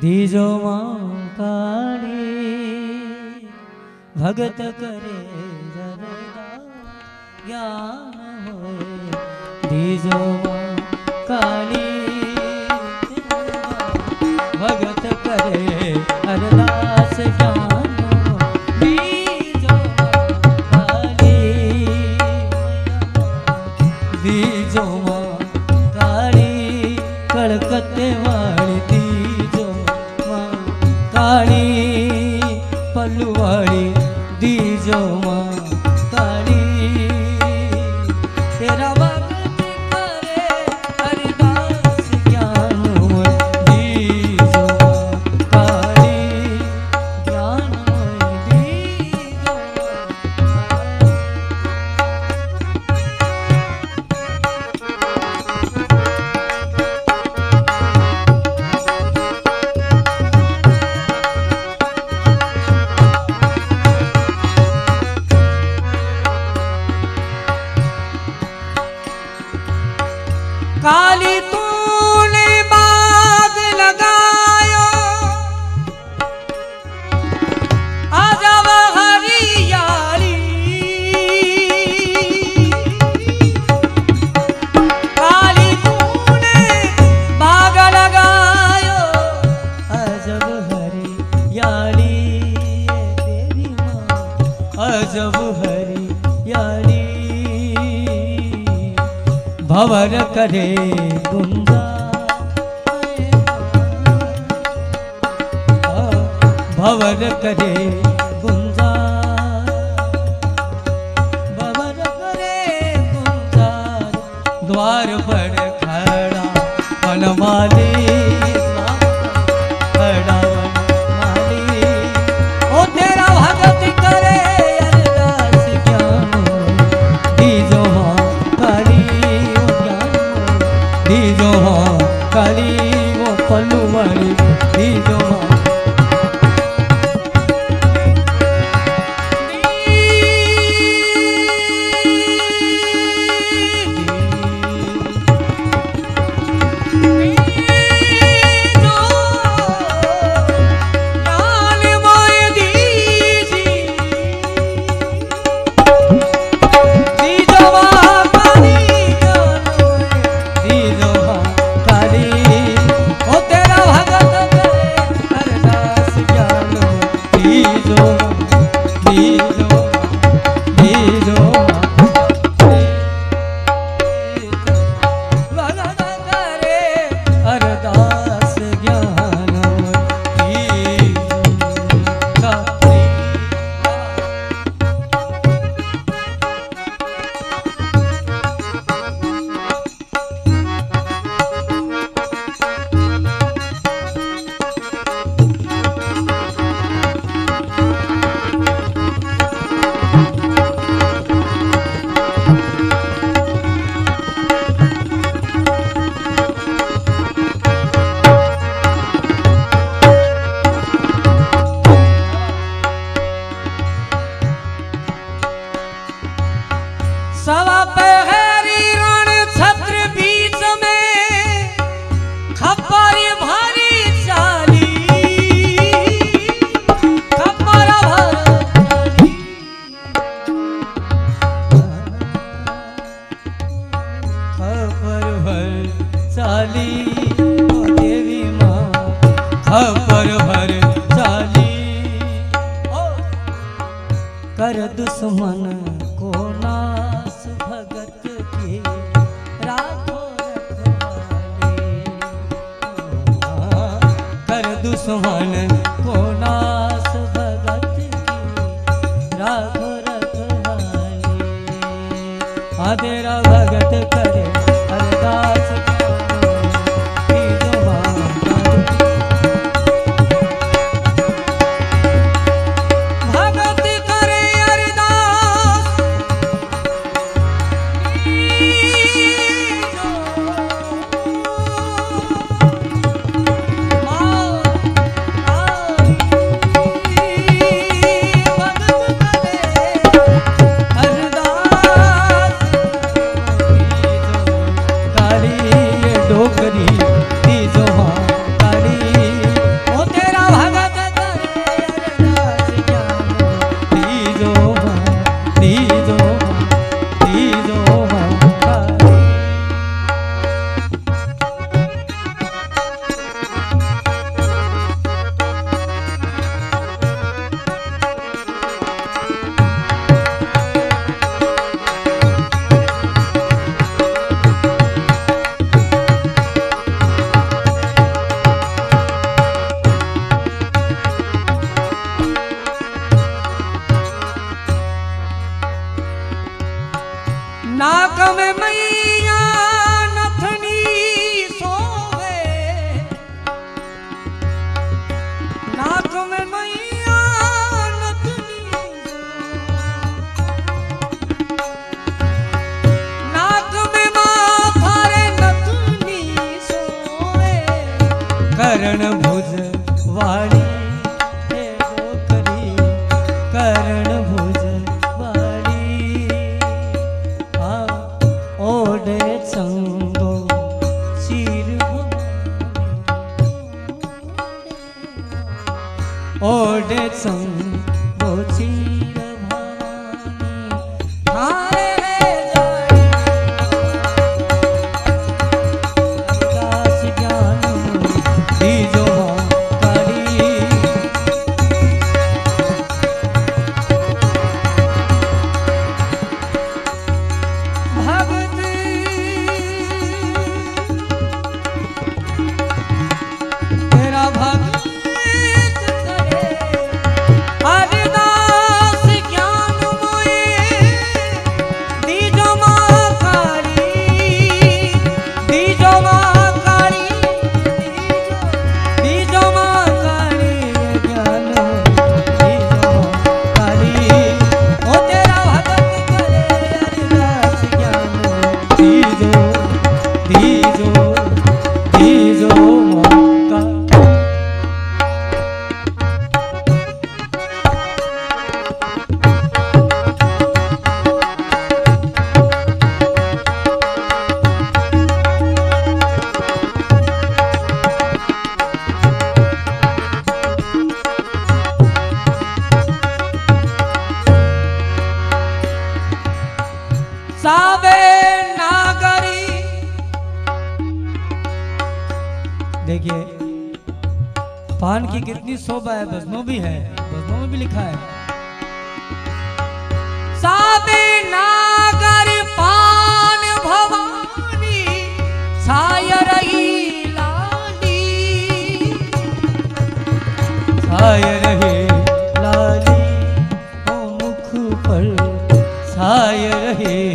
दीजो माँ काली भगत करे ज्ञान होए, दीजो माँ काली भगत करे अरदास ज्ञान कलकत्ते वाली दीजो माँ काली पलवाड़ी दीजो माँ काली तेरा भगत करे अरदास ज्ञान होए दीजो माँ काली ज्ञान होए दीजो माँ काली। तूने बाग लगायो आजा हरियाली, काली तूने बाग लगायो अजब हरियाली तेरी माँ अजब हरियाली। भंवर करे गुंजा भंवर करे गुंजा भंवर करे गुंजा द्वार पर खड़ा बनमाली खड़ा बनमाली। ओ तेरा भगत करे अरदास ज्ञान दीजो काली दीजो माँ काली वो पलुवाड़ी दीजो माँ कर दुश्मन को नास भगत के राखो रखवाले, कर दुश्मन को नास भगत के राखो रखवाले। तेरा भगत करे अरदास कर्णभुज वाली हे गोकरी कर्णभुज वाली आ ओढे संगो शिर ओढे संगो शिर साबे नागरी। देखिए पान की कितनी शोभा है, भजनों भी है, भजनों में भी लिखा है साबे नागरी पान भवानी छाय रही लाली छाय रहे लाली ओ मुख पर छाय रहे